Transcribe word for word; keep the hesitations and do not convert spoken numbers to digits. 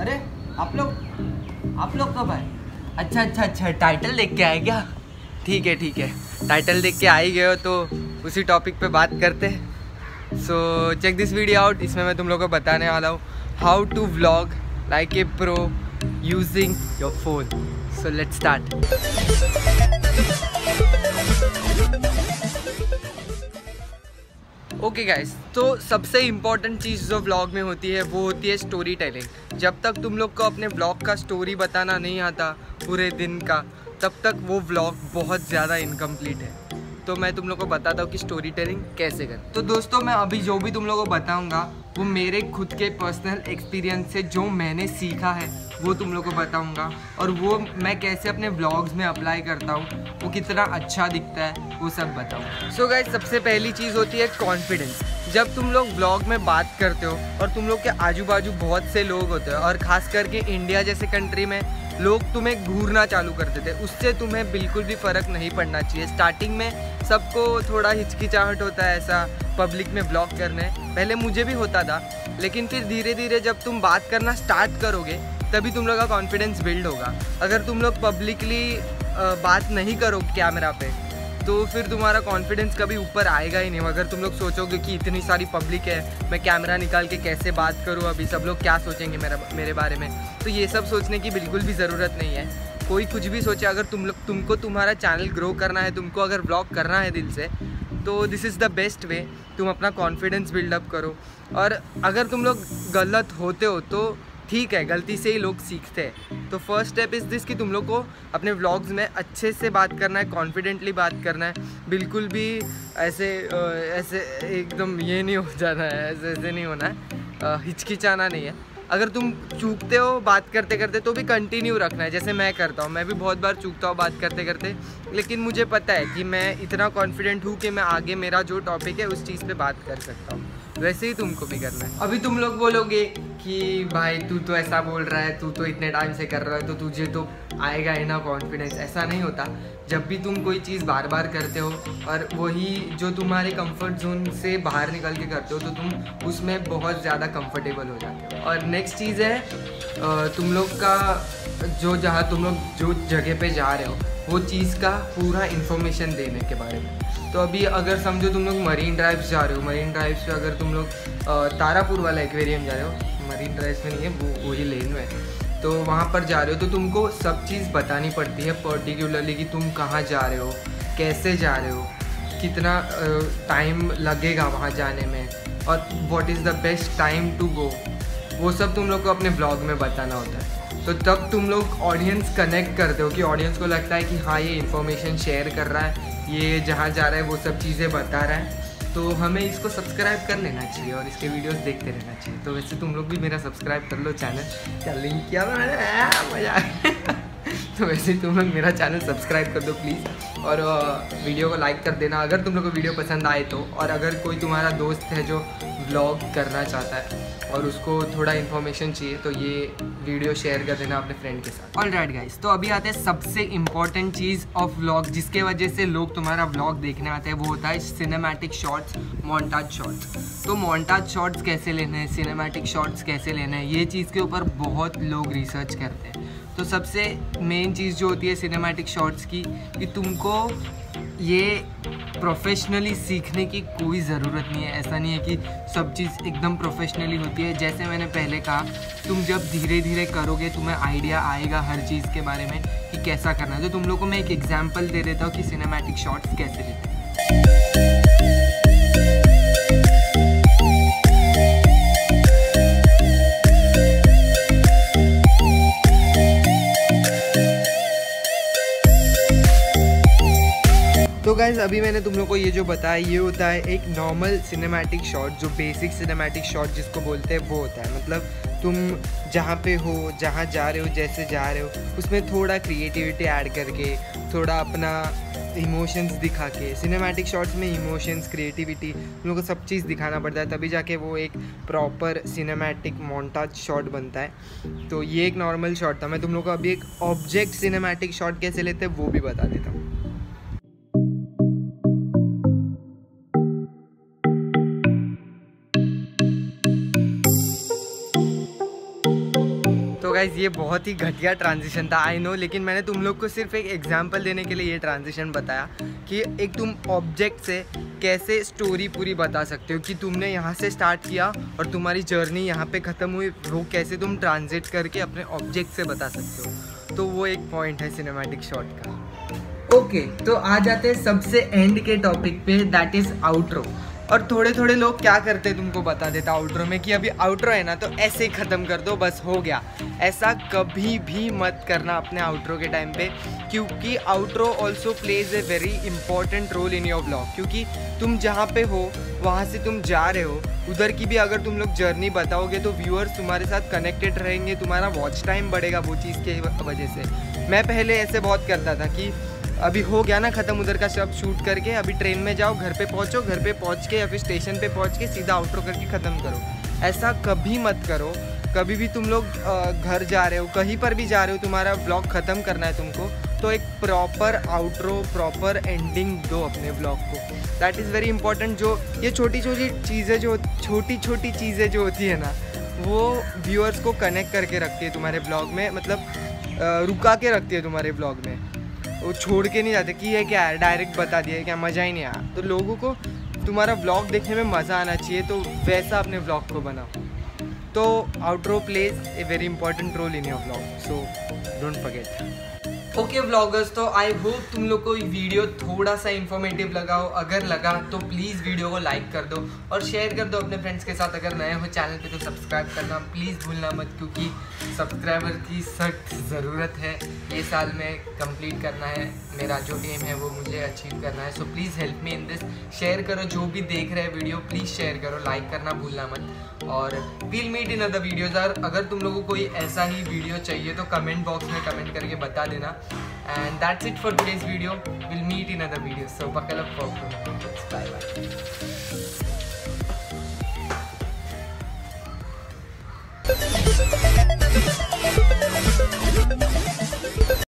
अरे आप लोग आप लोग कब आए? अच्छा अच्छा अच्छा टाइटल देख के आए क्या? ठीक है ठीक है, टाइटल देख के आ ही गए हो तो उसी टॉपिक पे बात करते हैं। So check this video out. इसमें मैं तुम लोगों को बताने वाला हूँ how to vlog like a pro using your phone. So let's start. Okay guys, तो सबसे इम्पॉर्टेंट चीज़ जो व्लॉग में होती है वो होती है स्टोरी टेलिंग। जब तक तुम लोग को अपने व्लॉग का स्टोरी बताना नहीं आता पूरे दिन का, तब तक वो व्लॉग बहुत ज़्यादा इनकम्प्लीट है। तो मैं तुम लोग को बताता हूँ कि स्टोरी टेलिंग कैसे करें। तो दोस्तों, मैं अभी जो भी तुम लोगों को बताऊँगा वो मेरे खुद के पर्सनल एक्सपीरियंस से जो मैंने सीखा है वो तुम लोग को बताऊँगा, और वो मैं कैसे अपने व्लॉग्स में अप्लाई करता हूँ, वो कितना अच्छा दिखता है, वो सब बताऊँ। सो गाइस, सबसे पहली चीज़ होती है कॉन्फिडेंस। जब तुम लोग व्लॉग में बात करते हो और तुम लोग के आजू बाजू बहुत से लोग होते हैं, और ख़ास करके इंडिया जैसे कंट्री में लोग तुम्हें घूरना चालू कर देते हैं, उससे तुम्हें बिल्कुल भी फ़र्क नहीं पड़ना चाहिए। स्टार्टिंग में सबको थोड़ा हिचकिचाहट होता है ऐसा पब्लिक में व्लॉग करने, पहले मुझे भी होता था, लेकिन फिर धीरे धीरे जब तुम बात करना स्टार्ट करोगे तभी तुम लोग का कॉन्फिडेंस बिल्ड होगा। अगर तुम लोग पब्लिकली बात नहीं करो कैमरा पे तो फिर तुम्हारा कॉन्फिडेंस कभी ऊपर आएगा ही नहीं। अगर तुम लोग सोचोगे कि इतनी सारी पब्लिक है, मैं कैमरा निकाल के कैसे बात करूं, अभी सब लोग क्या सोचेंगे मेरा मेरे बारे में, तो ये सब सोचने की बिल्कुल भी ज़रूरत नहीं है। कोई कुछ भी सोचे, अगर तुम लोग तुमको तुम्हारा चैनल ग्रो करना है, तुमको अगर व्लॉग करना है दिल से, तो this is the best way. तुम अपना कॉन्फिडेंस बिल्डअप करो, और अगर तुम लोग गलत होते हो तो ठीक है, गलती से ही लोग सीखते हैं। तो फर्स्ट स्टेप इज़ दिस कि तुम लोग को अपने व्लॉग्स में अच्छे से बात करना है, कॉन्फिडेंटली बात करना है, बिल्कुल भी ऐसे ऐसे एकदम ये नहीं हो जाना है, ऐसे ऐसे नहीं होना है, हिचकिचाना नहीं है। अगर तुम चूकते हो बात करते करते तो भी कंटिन्यू रखना है, जैसे मैं करता हूँ। मैं भी बहुत बार चूकता हूँ बात करते करते, लेकिन मुझे पता है कि मैं इतना कॉन्फिडेंट हूँ कि मैं आगे मेरा जो टॉपिक है उस चीज़ पर बात कर सकता हूँ। वैसे ही तुमको भी करना है। अभी तुम लोग बोलोगे कि भाई तू तो ऐसा बोल रहा है, तू तो इतने टाइम से कर रहा है, तो तुझे तो आएगा ही ना कॉन्फिडेंस। ऐसा नहीं होता। जब भी तुम कोई चीज़ बार बार करते हो और वही जो तुम्हारे कंफर्ट जोन से बाहर निकल के करते हो, तो तुम उसमें बहुत ज़्यादा कंफर्टेबल हो जाते हो। और नेक्स्ट चीज़ है तुम लोग का जो जहाँ तुम लोग जो जगह पे जा रहे हो वो चीज़ का पूरा इन्फॉर्मेशन देने के बारे में। तो अभी अगर समझो तुम लोग मरीन ड्राइव्स जा रहे हो, मरीन ड्राइव्स पे अगर तुम लोग तारापुर वाला एक्वेरियम जा रहे हो, मरीन ड्राइव्स में नहीं है वो वही लेन में है, तो वहाँ पर जा रहे हो तो तुमको सब चीज़ बतानी पड़ती है पर्टिकुलरली कि तुम कहाँ जा रहे हो, कैसे जा रहे हो, कितना टाइम लगेगा वहाँ जाने में, और what is the best time to go, वो सब तुम लोग को अपने ब्लॉग में बताना होता है। तो तब तुम लोग ऑडियंस कनेक्ट करते हो कि ऑडियंस को लगता है कि हाँ ये इन्फॉर्मेशन शेयर कर रहा है, ये जहाँ जा रहा है वो सब चीज़ें बता रहा है, तो हमें इसको सब्सक्राइब कर लेना चाहिए और इसके वीडियोस देखते रहना चाहिए। तो वैसे तुम लोग भी मेरा सब्सक्राइब कर लो चैनल क्या लिंक किया मैंने, मज़ा। तो वैसे तुम लोग मेरा चैनल सब्सक्राइब कर दो प्लीज़, और वीडियो को लाइक कर देना अगर तुम लोग को वीडियो पसंद आए तो। और अगर कोई तुम्हारा दोस्त है जो व्लॉग करना चाहता है और उसको थोड़ा इन्फॉर्मेशन चाहिए, तो ये वीडियो शेयर कर देना अपने फ्रेंड के साथ। ऑलराइट गाइस, तो अभी आते हैं सबसे इम्पॉर्टेंट चीज़ ऑफ व्लॉग, जिसके वजह से लोग तुम्हारा व्लॉग देखने आते हैं, वो होता है सिनेमैटिक शॉट्स, मोन्टाज शॉट्स। तो मोन्टाज शॉट्स कैसे लेने हैं, सिनेमैटिक शॉट्स कैसे लेने हैं, ये चीज़ के ऊपर बहुत लोग रिसर्च करते हैं। तो सबसे मेन चीज़ जो होती है सिनेमैटिक शॉट्स की, कि तुमको ये प्रोफेशनली सीखने की कोई ज़रूरत नहीं है। ऐसा नहीं है कि सब चीज़ एकदम प्रोफेशनली होती है। जैसे मैंने पहले कहा, तुम जब धीरे धीरे करोगे तुम्हें आइडिया आएगा हर चीज़ के बारे में कि कैसा करना है। तो तुम लोगों को मैं एक एग्जांपल दे देता हूँ कि सिनेमैटिक शॉट्स कैसे लेते हैं। तो गाइस, अभी मैंने तुम लोग को ये जो बताया, ये होता है एक नॉर्मल सिनेमैटिक शॉट, जो बेसिक सिनेमैटिक शॉट जिसको बोलते हैं वो होता है। मतलब तुम जहाँ पे हो, जहाँ जा रहे हो, जैसे जा रहे हो, उसमें थोड़ा क्रिएटिविटी ऐड करके, थोड़ा अपना इमोशंस दिखा के, सिनेमैटिक शॉट्स में इमोशंस, क्रिएटिविटी, उन लोगों को सब चीज़ दिखाना पड़ता है, तभी जाके वो एक प्रॉपर सिनेमैटिक मोन्टाज शॉट बनता है। तो ये एक नॉर्मल शॉट था। मैं तुम लोग को अभी एक ऑब्जेक्ट सिनेमैटिक शॉट कैसे लेते हैं वो भी बता देता हूँ। गाइज़ ये बहुत ही घटिया ट्रांजिशन था, आई नो, लेकिन मैंने तुम लोग को सिर्फ एक एग्जाम्पल देने के लिए ये ट्रांजिशन बताया कि एक तुम ऑब्जेक्ट से कैसे स्टोरी पूरी बता सकते हो कि तुमने यहाँ से स्टार्ट किया और तुम्हारी जर्नी यहाँ पे ख़त्म हुई, वो कैसे तुम ट्रांजिट करके अपने ऑब्जेक्ट से बता सकते हो। तो वो एक पॉइंट है सिनेमैटिक शॉट का। ओके okay, तो आ जाते हैं सबसे एंड के टॉपिक पे, दैट इज़ आउट्रो। और थोड़े थोड़े लोग क्या करते हैं तुमको बता देता आउट्रो में कि अभी आउट्रो है ना तो ऐसे ही ख़त्म कर दो, बस हो गया। ऐसा कभी भी मत करना अपने आउट्रो के टाइम पे, क्योंकि outro also plays a very important role in your blog. क्योंकि तुम जहाँ पे हो वहाँ से तुम जा रहे हो, उधर की भी अगर तुम लोग जर्नी बताओगे तो व्यूअर्स तुम्हारे साथ कनेक्टेड रहेंगे, तुम्हारा वॉच टाइम बढ़ेगा वो चीज़ के वजह से। मैं पहले ऐसे बहुत करता था कि अभी हो गया ना ख़त्म उधर का सब शूट करके, अभी ट्रेन में जाओ, घर पे पहुँचो, घर पे पहुँच के या फिर स्टेशन पे पहुँच के सीधा आउट्रो करके ख़त्म करो। ऐसा कभी मत करो। कभी भी तुम लोग घर जा रहे हो, कहीं पर भी जा रहे हो, तुम्हारा ब्लॉग ख़त्म करना है तुमको, तो एक प्रॉपर आउट्रो, प्रॉपर एंडिंग दो अपने ब्लॉग को। That is very important. जो ये छोटी छोटी चीज़ें जो छोटी छोटी चीज़ें जो होती है ना, वो व्यूअर्स को कनेक्ट करके रखती है तुम्हारे ब्लॉग में, मतलब रुका के रखती है तुम्हारे ब्लॉग में, वो छोड़ के नहीं जाते कि ये क्या है, डायरेक्ट बता दिया क्या, मज़ा ही नहीं आया। तो लोगों को तुम्हारा ब्लॉग देखने में मज़ा आना चाहिए, तो वैसा अपने ब्लॉग को बनाओ। तो outro plays a very important role in your blog, so don't forget. Okay vloggers, तो आई होप तुम लोग को वीडियो थोड़ा सा इंफॉर्मेटिव लगा हो। अगर लगा तो प्लीज़ वीडियो को लाइक कर दो और शेयर कर दो अपने फ्रेंड्स के साथ। अगर नए हो चैनल पे तो सब्सक्राइब करना प्लीज़ भूलना मत, क्योंकि सब्सक्राइबर की सख्त ज़रूरत है। ये साल में कंप्लीट करना है, मेरा जो एम है वो मुझे अचीव करना है। So please help me in this. Share करो, जो भी देख रहे हैं वीडियो प्लीज़ शेयर करो, लाइक करना भूलना मत। और we'll meet in other videos. और अगर तुम लोगों को कोई ऐसा ही वीडियो चाहिए तो कमेंट बॉक्स में कमेंट करके बता देना। And that's it for today's video. Will meet in other video. So buckle up for bye bye. We'll be right back.